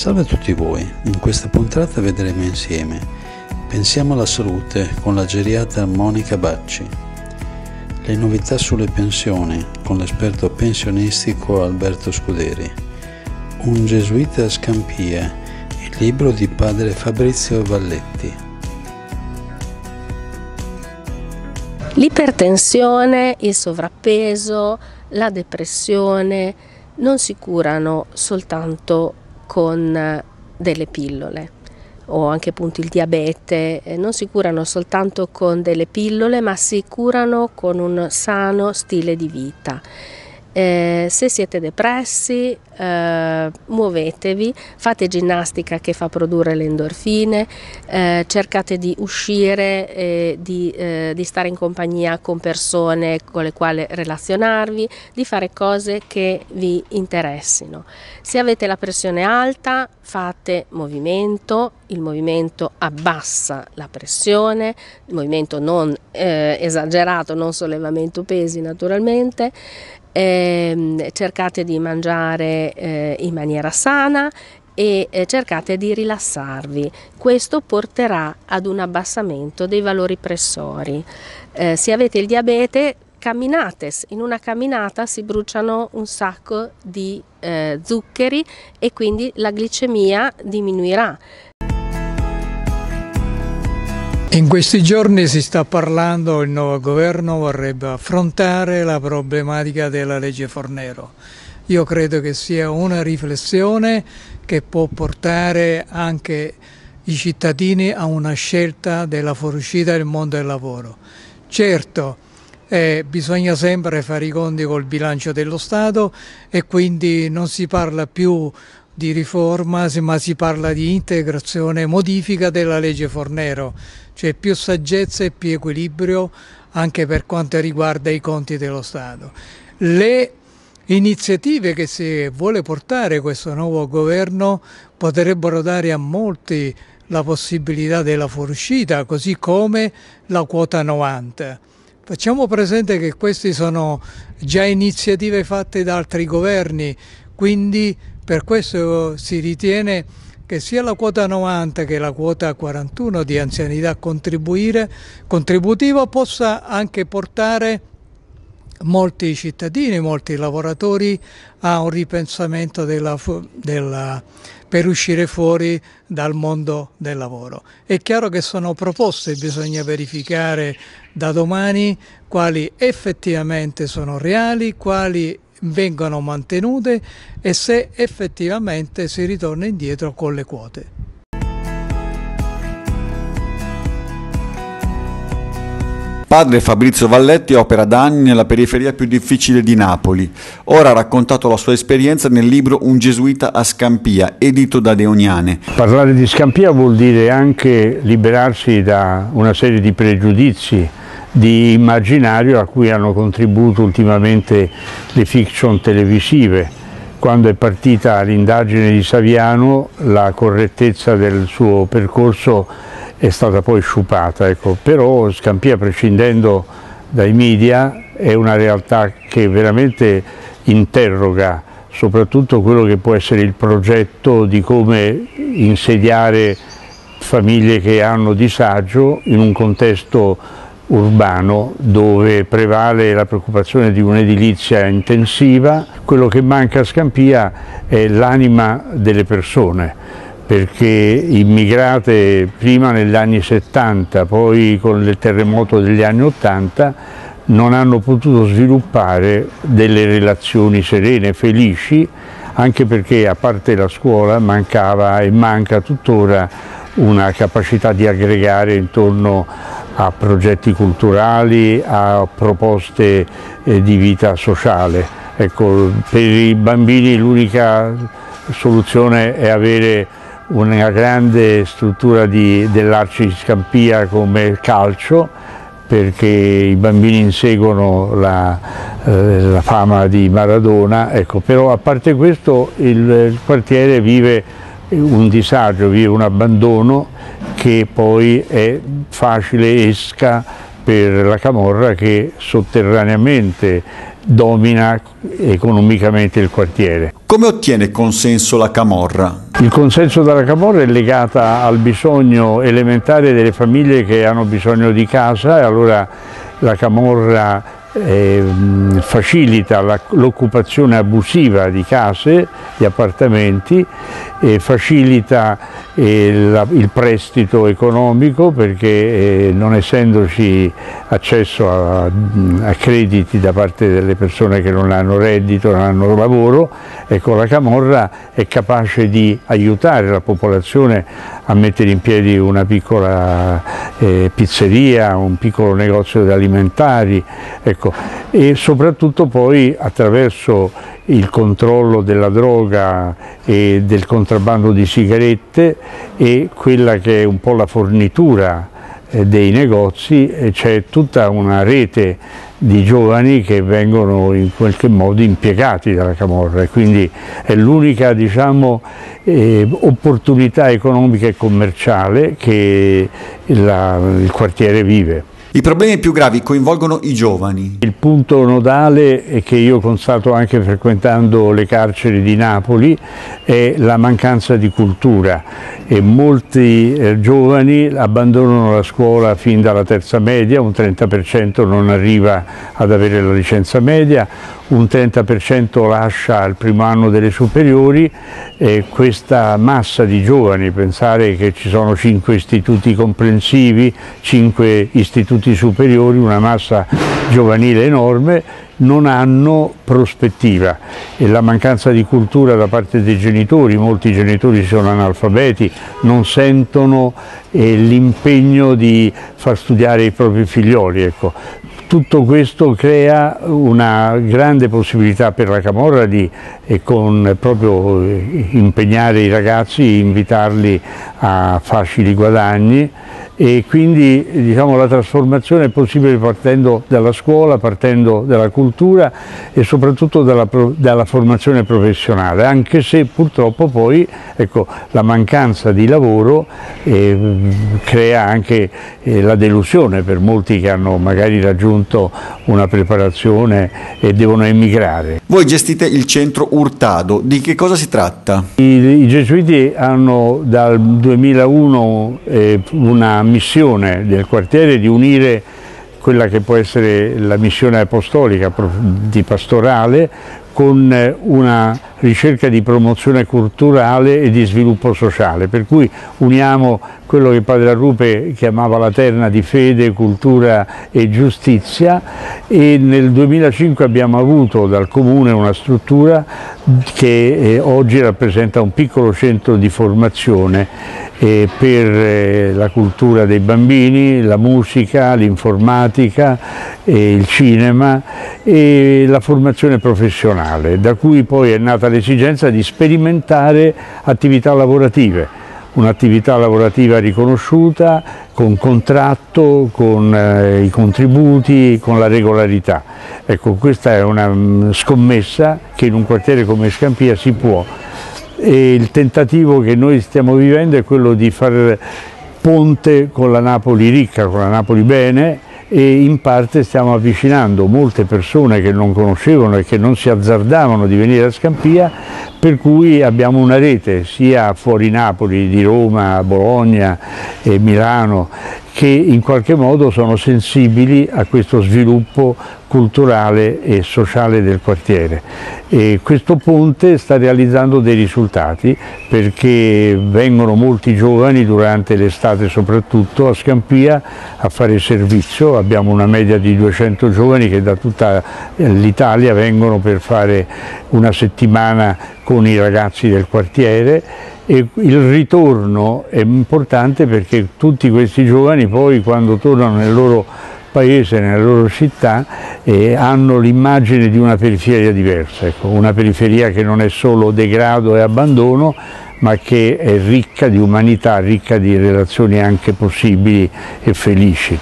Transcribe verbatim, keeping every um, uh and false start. Salve a tutti voi, in questa puntata vedremo insieme Pensiamo alla salute con la geriatra Monica Bacci, le novità sulle pensioni con l'esperto pensionistico Alberto Scuderi, un gesuita a Scampia, il libro di padre Fabrizio Valletti. L'ipertensione, il sovrappeso, la depressione non si curano soltanto con delle pillole, o anche appunto il diabete non si curano soltanto con delle pillole, ma si curano con un sano stile di vita. Eh, se siete depressi, eh, muovetevi, fate ginnastica che fa produrre le endorfine, eh, cercate di uscire, eh, di, eh, di stare in compagnia con persone con le quali relazionarvi, di fare cose che vi interessino. Se avete la pressione alta, fate movimento, il movimento abbassa la pressione, il movimento non eh, esagerato, non sollevamento pesi naturalmente. Eh, cercate di mangiare eh, in maniera sana e eh, cercate di rilassarvi. Questo porterà ad un abbassamento dei valori pressori. Eh, se avete il diabete, camminate, in una camminata si bruciano un sacco di eh, zuccheri e quindi la glicemia diminuirà. In questi giorni si sta parlando, il nuovo governo vorrebbe affrontare la problematica della legge Fornero. Io credo che sia una riflessione che può portare anche i cittadini a una scelta della fuoriuscita del mondo del lavoro. Certo, eh, bisogna sempre fare i conti col bilancio dello Stato e quindi non si parla più di riforma, ma si parla di integrazione e modifica della legge Fornero, cioè più saggezza e più equilibrio anche per quanto riguarda i conti dello Stato. Le iniziative che si vuole portare questo nuovo governo potrebbero dare a molti la possibilità della fuoriuscita, così come la quota novanta. Facciamo presente che queste sono già iniziative fatte da altri governi, quindi per questo si ritiene che sia la quota novanta che la quota quarantuno di anzianità contributiva possa anche portare molti cittadini, molti lavoratori a un ripensamento della, della, per uscire fuori dal mondo del lavoro. È chiaro che sono proposte, bisogna verificare da domani quali effettivamente sono reali, quali vengono mantenute e se effettivamente si ritorna indietro con le quote. Padre Fabrizio Valletti opera da anni nella periferia più difficile di Napoli. Ora ha raccontato la sua esperienza nel libro Un gesuita a Scampia, edito da Deoniane. Parlare di Scampia vuol dire anche liberarsi da una serie di pregiudizi, di immaginario a cui hanno contribuito ultimamente le fiction televisive. Quando è partita l'indagine di Saviano, la correttezza del suo percorso è stata poi sciupata, ecco. Però Scampia, prescindendo dai media, è una realtà che veramente interroga soprattutto quello che può essere il progetto di come insediare famiglie che hanno disagio in un contesto urbano dove prevale la preoccupazione di un'edilizia intensiva. Quello che manca a Scampia è l'anima delle persone, perché immigrate prima negli anni settanta, poi con il terremoto degli anni ottanta, non hanno potuto sviluppare delle relazioni serene, felici, anche perché a parte la scuola mancava e manca tuttora una capacità di aggregare intorno a progetti culturali, a proposte eh, di vita sociale. Ecco, per i bambini l'unica soluzione è avere una grande struttura dell'Arci Scampia come calcio, perché i bambini inseguono la, eh, la fama di Maradona. Ecco, però a parte questo il, il quartiere vive un disagio, vive un abbandono che poi è facile esca per la Camorra che sotterraneamente domina economicamente il quartiere. Come ottiene consenso la Camorra? Il consenso della Camorra è legato al bisogno elementare delle famiglie che hanno bisogno di casa, e allora la Camorra eh, facilita l'occupazione abusiva di case, di appartamenti, eh, facilita eh, la, il prestito economico perché eh, non essendoci accesso a, a crediti da parte delle persone che non hanno reddito, non hanno lavoro, ecco, la Camorra è capace di aiutare la popolazione a mettere in piedi una piccola eh, pizzeria, un piccolo negozio alimentari, ecco, e soprattutto poi attraverso il controllo della droga e del contrabbando di sigarette e quella che è un po' la fornitura dei negozi, c'è tutta una rete di giovani che vengono in qualche modo impiegati dalla Camorra, e quindi è l'unica, diciamo, eh, opportunità economica e commerciale che la, il quartiere vive. I problemi più gravi coinvolgono i giovani. Il punto nodale che io constato anche frequentando le carceri di Napoli è la mancanza di cultura, e molti eh, giovani abbandonano la scuola fin dalla terza media, un trenta per cento non arriva ad avere la licenza media, un trenta per cento lascia al primo anno delle superiori, e questa massa di giovani, pensare che ci sono cinque istituti comprensivi, cinque istituti superiori, una massa giovanile enorme, non hanno prospettiva, e la mancanza di cultura da parte dei genitori, molti genitori sono analfabeti, non sentono eh, l'impegno di far studiare i propri figlioli, ecco. Tutto questo crea una grande possibilità per la Camorra di eh, con, proprio eh, impegnare i ragazzi, invitarli a facili guadagni, e quindi, diciamo, la trasformazione è possibile partendo dalla scuola, partendo dalla cultura e soprattutto dalla, dalla formazione professionale, anche se purtroppo poi, ecco, la mancanza di lavoro eh, crea anche eh, la delusione per molti che hanno magari raggiunto una preparazione e devono emigrare. Voi gestite il centro Hurtado, di che cosa si tratta? I, i gesuiti hanno dal duemilauno eh, una missione del quartiere di unire quella che può essere la missione apostolica di pastorale con una ricerca di promozione culturale e di sviluppo sociale, per cui uniamo quello che padre Arrupe chiamava la terna di fede, cultura e giustizia, e nel duemilacinque abbiamo avuto dal comune una struttura che oggi rappresenta un piccolo centro di formazione per la cultura dei bambini, la musica, l'informatica, il cinema e la formazione professionale, da cui poi è nata l'esigenza di sperimentare attività lavorative. Un'attività lavorativa riconosciuta, con contratto, con eh, i contributi, con la regolarità. Ecco, questa è una mh, scommessa che in un quartiere come Scampia si può, e il tentativo che noi stiamo vivendo è quello di far ponte con la Napoli ricca, con la Napoli bene, e in parte stiamo avvicinando molte persone che non conoscevano e che non si azzardavano di venire a Scampia, per cui abbiamo una rete sia fuori Napoli, di Roma, Bologna e Milano, che in qualche modo sono sensibili a questo sviluppo culturale e sociale del quartiere, e questo ponte sta realizzando dei risultati perché vengono molti giovani durante l'estate soprattutto a Scampia a fare servizio, abbiamo una media di duecento giovani che da tutta l'Italia vengono per fare una settimana con i ragazzi del quartiere, e il ritorno è importante perché tutti questi giovani poi quando tornano nel loro paese, nella loro città, eh, hanno l'immagine di una periferia diversa, ecco, una periferia che non è solo degrado e abbandono, ma che è ricca di umanità, ricca di relazioni anche possibili e felici.